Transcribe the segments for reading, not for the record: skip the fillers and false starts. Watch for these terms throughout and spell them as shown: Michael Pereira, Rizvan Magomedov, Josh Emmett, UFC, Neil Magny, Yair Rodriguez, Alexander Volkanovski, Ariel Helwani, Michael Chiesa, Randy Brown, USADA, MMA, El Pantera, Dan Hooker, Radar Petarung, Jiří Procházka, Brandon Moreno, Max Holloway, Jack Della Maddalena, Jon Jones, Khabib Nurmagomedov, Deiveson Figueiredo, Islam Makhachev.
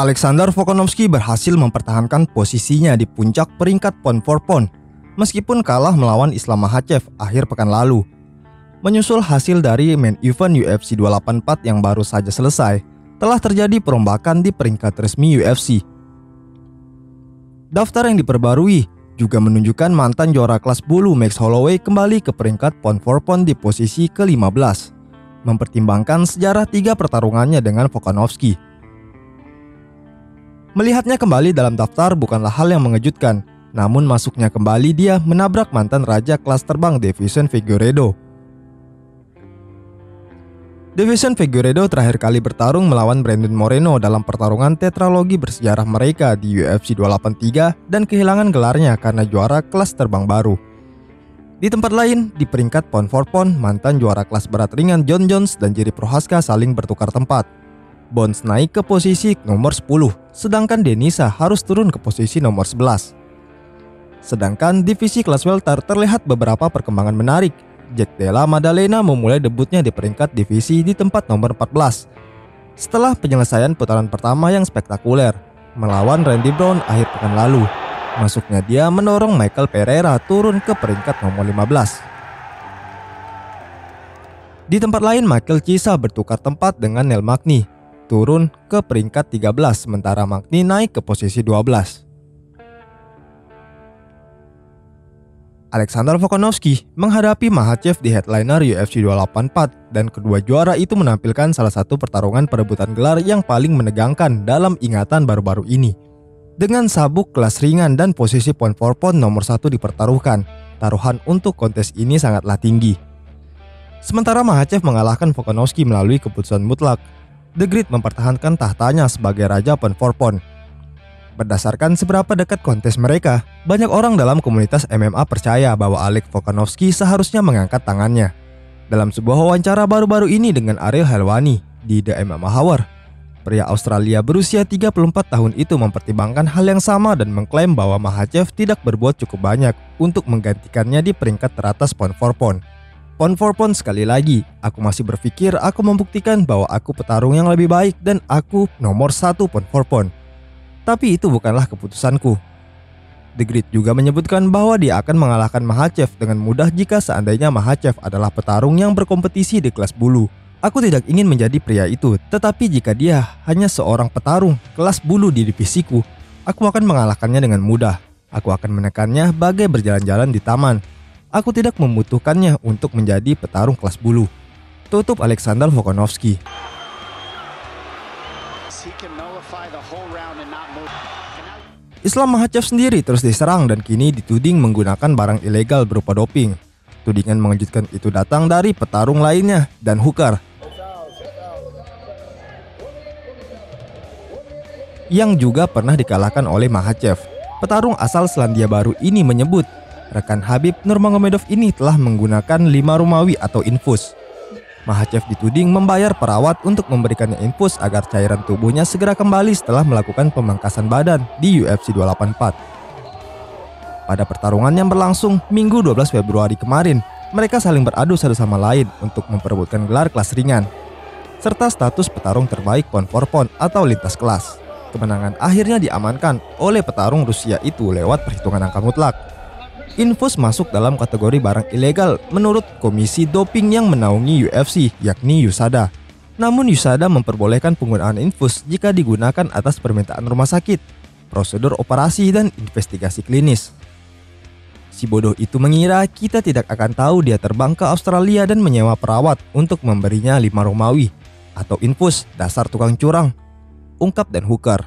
Alexander Volkanovski berhasil mempertahankan posisinya di puncak peringkat pound for pound meskipun kalah melawan Islam Makhachev akhir pekan lalu. Menyusul hasil dari main event UFC 284 yang baru saja selesai, telah terjadi perombakan di peringkat resmi UFC. Daftar yang diperbarui juga menunjukkan mantan juara kelas bulu Max Holloway kembali ke peringkat pound for pound di posisi ke-15, mempertimbangkan sejarah 3 pertarungannya dengan Volkanovski. Melihatnya kembali dalam daftar bukanlah hal yang mengejutkan, namun masuknya kembali dia menabrak mantan raja kelas terbang Deiveson Figueiredo. Deiveson Figueiredo terakhir kali bertarung melawan Brandon Moreno dalam pertarungan tetralogi bersejarah mereka di UFC 283 dan kehilangan gelarnya karena juara kelas terbang baru. Di tempat lain, di peringkat pound for pound, mantan juara kelas berat ringan Jon Jones dan Jiří Procházka saling bertukar tempat. Bonds naik ke posisi nomor 10, sedangkan Denisa harus turun ke posisi nomor 11. Sedangkan divisi kelas welter terlihat beberapa perkembangan menarik. Jack Della Maddalena memulai debutnya di peringkat divisi di tempat nomor 14 setelah penyelesaian putaran pertama yang spektakuler melawan Randy Brown akhir pekan lalu. Masuknya dia mendorong Michael Pereira turun ke peringkat nomor 15. Di tempat lain, Michael Chiesa bertukar tempat dengan Neil Magny, turun ke peringkat 13 sementara Magny naik ke posisi 12. Alexander Volkanovski menghadapi Makhachev di headliner UFC 284 dan kedua juara itu menampilkan salah satu pertarungan perebutan gelar yang paling menegangkan dalam ingatan baru-baru ini. Dengan sabuk kelas ringan dan posisi pound for pound nomor 1 dipertaruhkan, taruhan untuk kontes ini sangatlah tinggi. Sementara Makhachev mengalahkan Volkanovski melalui keputusan mutlak, The Great mempertahankan tahtanya sebagai raja pound for pound. Berdasarkan seberapa dekat kontes mereka, banyak orang dalam komunitas MMA percaya bahwa Alex Volkanovski seharusnya mengangkat tangannya. Dalam sebuah wawancara baru-baru ini dengan Ariel Helwani di The MMA Hour, pria Australia berusia 34 tahun itu mempertimbangkan hal yang sama dan mengklaim bahwa Makhachev tidak berbuat cukup banyak untuk menggantikannya di peringkat teratas pound for pound. Pound for pound sekali lagi, aku masih berpikir aku membuktikan bahwa aku petarung yang lebih baik dan aku nomor 1 pound for pound. Tapi itu bukanlah keputusanku. The Great juga menyebutkan bahwa dia akan mengalahkan Makhachev dengan mudah jika seandainya Makhachev adalah petarung yang berkompetisi di kelas bulu. Aku tidak ingin menjadi pria itu, tetapi jika dia hanya seorang petarung kelas bulu di divisiku, aku akan mengalahkannya dengan mudah. Aku akan menekannya bagai berjalan-jalan di taman. Aku tidak membutuhkannya untuk menjadi petarung kelas bulu. Tutup Alexander Volkanovski. Islam Makhachev sendiri terus diserang dan kini dituding menggunakan barang ilegal berupa doping. Tudingan mengejutkan itu datang dari petarung lainnya, Dan Hooker, yang juga pernah dikalahkan oleh Makhachev. Petarung asal Selandia Baru ini menyebut rekan Khabib Nurmagomedov ini telah menggunakan 5 rumawi atau infus. Makhachev dituding membayar perawat untuk memberikannya infus agar cairan tubuhnya segera kembali setelah melakukan pemangkasan badan di UFC 284. Pada pertarungan yang berlangsung Minggu 12 Februari kemarin, mereka saling beradu satu sama lain untuk memperebutkan gelar kelas ringan serta status petarung terbaik pound for pound atau lintas kelas. Kemenangan akhirnya diamankan oleh petarung Rusia itu lewat perhitungan angka mutlak. Infus masuk dalam kategori barang ilegal menurut komisi doping yang menaungi UFC, yakni USADA. Namun USADA memperbolehkan penggunaan infus jika digunakan atas permintaan rumah sakit, prosedur operasi, dan investigasi klinis. Si bodoh itu mengira kita tidak akan tahu dia terbang ke Australia dan menyewa perawat untuk memberinya 5 Romawi atau infus, dasar tukang curang, ungkap Dan Hooker.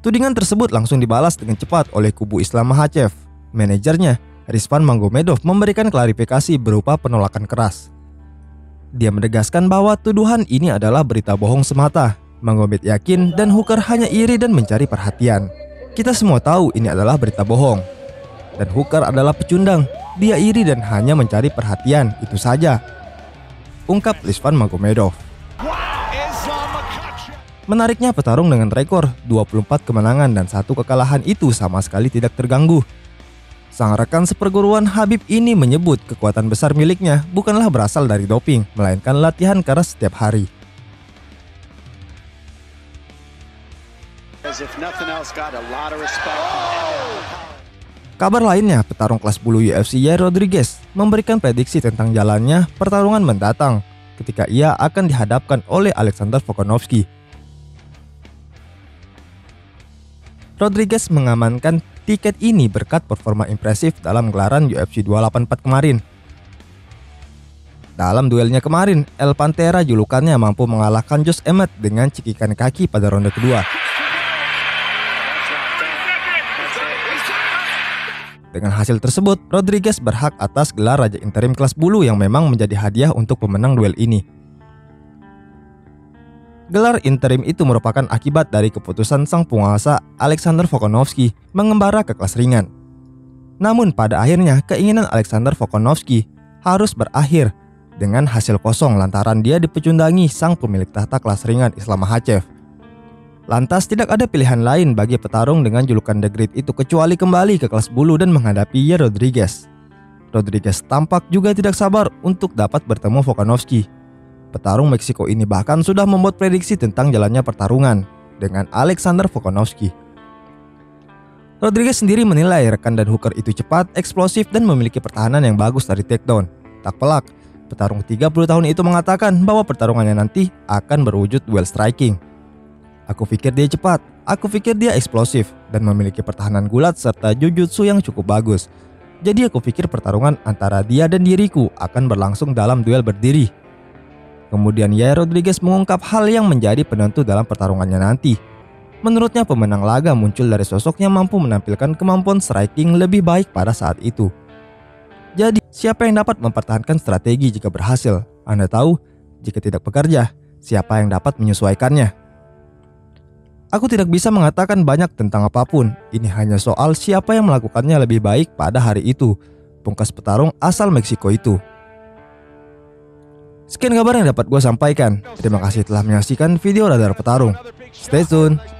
Tudingan tersebut langsung dibalas dengan cepat oleh kubu Islam Makhachev. Manajernya, Rizvan Magomedov, memberikan klarifikasi berupa penolakan keras. Dia menegaskan bahwa tuduhan ini adalah berita bohong semata. Magomed yakin Dan Hooker hanya iri dan mencari perhatian. Kita semua tahu ini adalah berita bohong. Dan Hooker adalah pecundang. Dia iri dan hanya mencari perhatian, itu saja, ungkap Rizvan Magomedov. Menariknya, petarung dengan rekor 24 kemenangan dan 1 kekalahan itu sama sekali tidak terganggu. Sang rekan seperguruan Khabib ini menyebut kekuatan besar miliknya bukanlah berasal dari doping, melainkan latihan keras setiap hari. Kabar lainnya, petarung kelas bulu UFC Yair Rodriguez memberikan prediksi tentang jalannya pertarungan mendatang ketika ia akan dihadapkan oleh Alexander Volkanovski. Rodriguez mengamankan tiket ini berkat performa impresif dalam gelaran UFC 284 kemarin. Dalam duelnya kemarin, El Pantera julukannya mampu mengalahkan Josh Emmett dengan cekikan kaki pada ronde kedua. Dengan hasil tersebut, Rodriguez berhak atas gelar Raja Interim kelas bulu yang memang menjadi hadiah untuk pemenang duel ini. Gelar interim itu merupakan akibat dari keputusan sang penguasa Alexander Volkanovski mengembara ke kelas ringan. Namun pada akhirnya keinginan Alexander Volkanovski harus berakhir dengan hasil kosong lantaran dia dipecundangi sang pemilik tahta kelas ringan Islam Makhachev. Lantas tidak ada pilihan lain bagi petarung dengan julukan The Great itu kecuali kembali ke kelas bulu dan menghadapi Yair Rodriguez. Rodriguez tampak juga tidak sabar untuk dapat bertemu Volkanovski. Petarung Meksiko ini bahkan sudah membuat prediksi tentang jalannya pertarungan dengan Alexander Volkanovski. Rodriguez sendiri menilai rekan Dan Hooker itu cepat, eksplosif, dan memiliki pertahanan yang bagus dari takedown. Tak pelak, petarung 30 tahun itu mengatakan bahwa pertarungannya nanti akan berwujud duel striking. Aku pikir dia cepat, aku pikir dia eksplosif, dan memiliki pertahanan gulat serta jujutsu yang cukup bagus. Jadi aku pikir pertarungan antara dia dan diriku akan berlangsung dalam duel berdiri. Kemudian Yair Rodriguez mengungkap hal yang menjadi penentu dalam pertarungannya nanti. Menurutnya pemenang laga muncul dari sosok yang mampu menampilkan kemampuan striking lebih baik pada saat itu. Jadi siapa yang dapat mempertahankan strategi jika berhasil? Anda tahu, jika tidak bekerja, siapa yang dapat menyesuaikannya? Aku tidak bisa mengatakan banyak tentang apapun. Ini hanya soal siapa yang melakukannya lebih baik pada hari itu. Pungkas petarung asal Meksiko itu. Sekian kabar yang dapat gue sampaikan. Terima kasih telah menyaksikan video Radar Petarung. Stay tune.